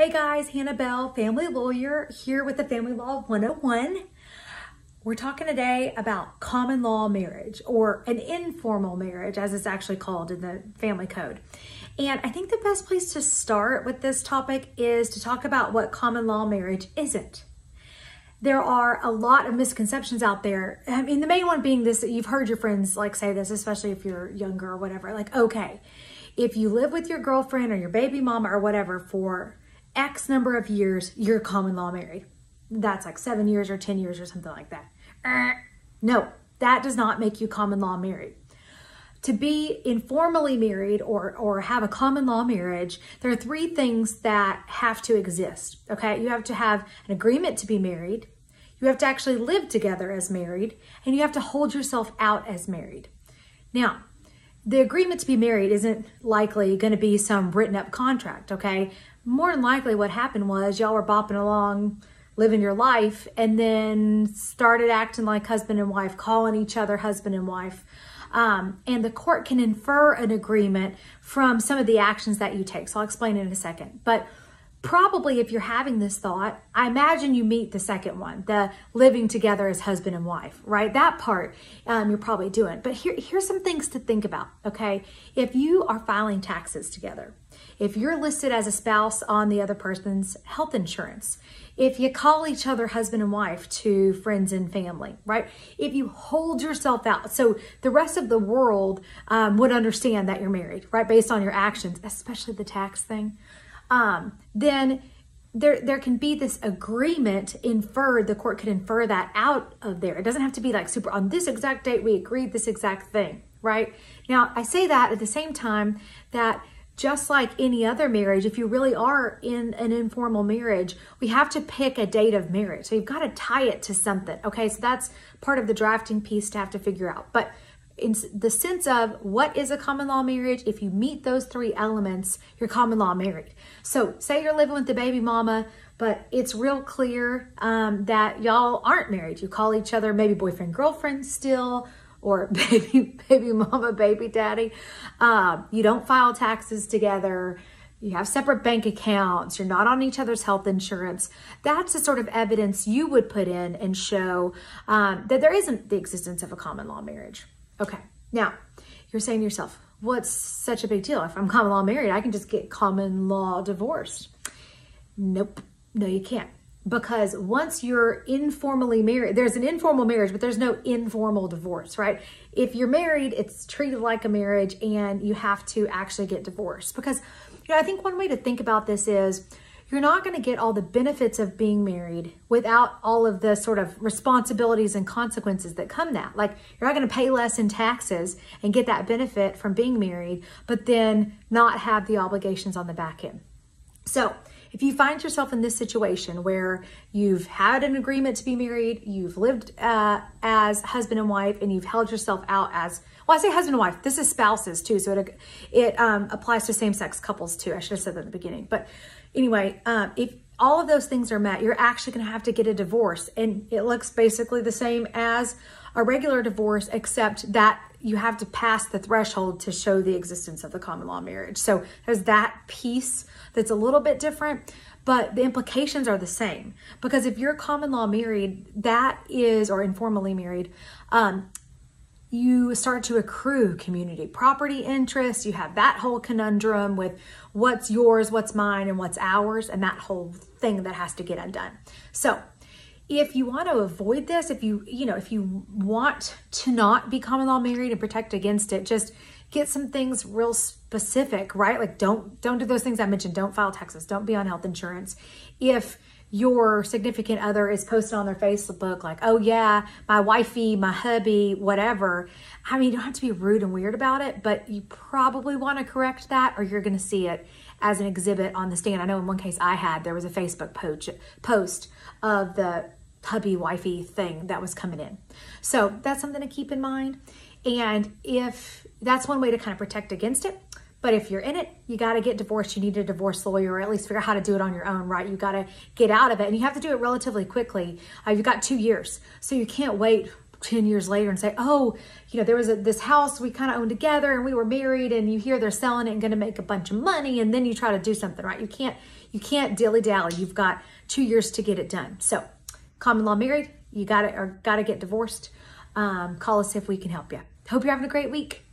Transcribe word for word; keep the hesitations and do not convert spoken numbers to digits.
Hey guys, Hannah Bell, family lawyer, here with the Family Law one oh one. We're talking today about common law marriage, or an informal marriage as it's actually called in the family code. And I think the best place to start with this topic is to talk about what common law marriage isn't. There are a lot of misconceptions out there. I mean, the main one being this, you've heard your friends like say this, especially if you're younger or whatever, like, okay, if you live with your girlfriend or your baby mama or whatever for X number of years, you're common law married. That's like seven years or ten years or something like that. Uh, no, that does not make you common law married. To be informally married or, or have a common law marriage, there are three things that have to exist, okay? You have to have an agreement to be married, you have to actually live together as married, and you have to hold yourself out as married. Now, the agreement to be married isn't likely going to be some written up contract, okay? More than likely what happened was y'all were bopping along, living your life, and then started acting like husband and wife, calling each other husband and wife. Um, and the court can infer an agreement from some of the actions that you take. So I'll explain in a second. But probably if you're having this thought, I imagine you meet the second one, the living together as husband and wife, right? That part um, you're probably doing. But here, here's some things to think about, okay? If you are filing taxes together, if you're listed as a spouse on the other person's health insurance, if you call each other husband and wife to friends and family, right? If you hold yourself out, so the rest of the world um, would understand that you're married, right? Based on your actions, especially the tax thing. Um, then there, there can be this agreement inferred, the court could infer that out of there. It doesn't have to be like super, on this exact date, we agreed this exact thing, right? Now, I say that at the same time that just like any other marriage, if you really are in an informal marriage, we have to pick a date of marriage. So you've got to tie it to something. Okay, so that's part of the drafting piece to have to figure out. But in the sense of what is a common law marriage, if you meet those three elements, you're common law married. So say you're living with the baby mama, but it's real clear um, that y'all aren't married. You call each other maybe boyfriend, girlfriend still, or baby, baby mama, baby daddy. Um, you don't file taxes together. You have separate bank accounts. You're not on each other's health insurance. That's the sort of evidence you would put in and show um, that there isn't the existence of a common law marriage. Okay, now you're saying to yourself, what's such a big deal? If I'm common law married, I can just get common law divorced. Nope, no you can't. Because once you're informally married, there's an informal marriage, but there's no informal divorce, right? If you're married, it's treated like a marriage and you have to actually get divorced. Because, you know, I think one way to think about this is you're not going to get all the benefits of being married without all of the sort of responsibilities and consequences that come that. Like, you're not going to pay less in taxes and get that benefit from being married, but then not have the obligations on the back end. So, if you find yourself in this situation where you've had an agreement to be married, you've lived uh, as husband and wife, and you've held yourself out as, well, I say husband and wife, this is spouses too, so it, it um, applies to same-sex couples too. I should have said that at the beginning. But anyway, um, if all of those things are met, you're actually going to have to get a divorce, and it looks basically the same as a regular divorce, except that you have to pass the threshold to show the existence of the common law marriage. So there's that piece that's a little bit different, but the implications are the same. Because if you're common law married, that is, or informally married, um, you start to accrue community property interests. You have that whole conundrum with what's yours, what's mine, and what's ours, and that whole thing that has to get undone. So if you want to avoid this, if you, you know, if you want to not be common law married and protect against it, just get some things real specific, right? Like don't, don't do those things I mentioned. Don't file taxes. Don't be on health insurance. If your significant other is posted on their Facebook like, oh yeah, my wifey, my hubby, whatever. I mean, you don't have to be rude and weird about it, but you probably want to correct that or you're going to see it as an exhibit on the stand. I know in one case I had, there was a Facebook post of the hubby, wifey thing that was coming in. So that's something to keep in mind. And if that's one way to kind of protect against it, but if you're in it, you got to get divorced. You need a divorce lawyer, or at least figure out how to do it on your own, right? You got to get out of it, and you have to do it relatively quickly. Uh, you've got two years, so you can't wait ten years later and say, oh, you know, there was a, this house we kind of owned together and we were married, and you hear they're selling it and going to make a bunch of money, and then you try to do something, right? You can't, you can't dilly-dally. You've got two years to get it done. So common law married, you got to, or got to get divorced. Um, call us if we can help you. Hope you're having a great week.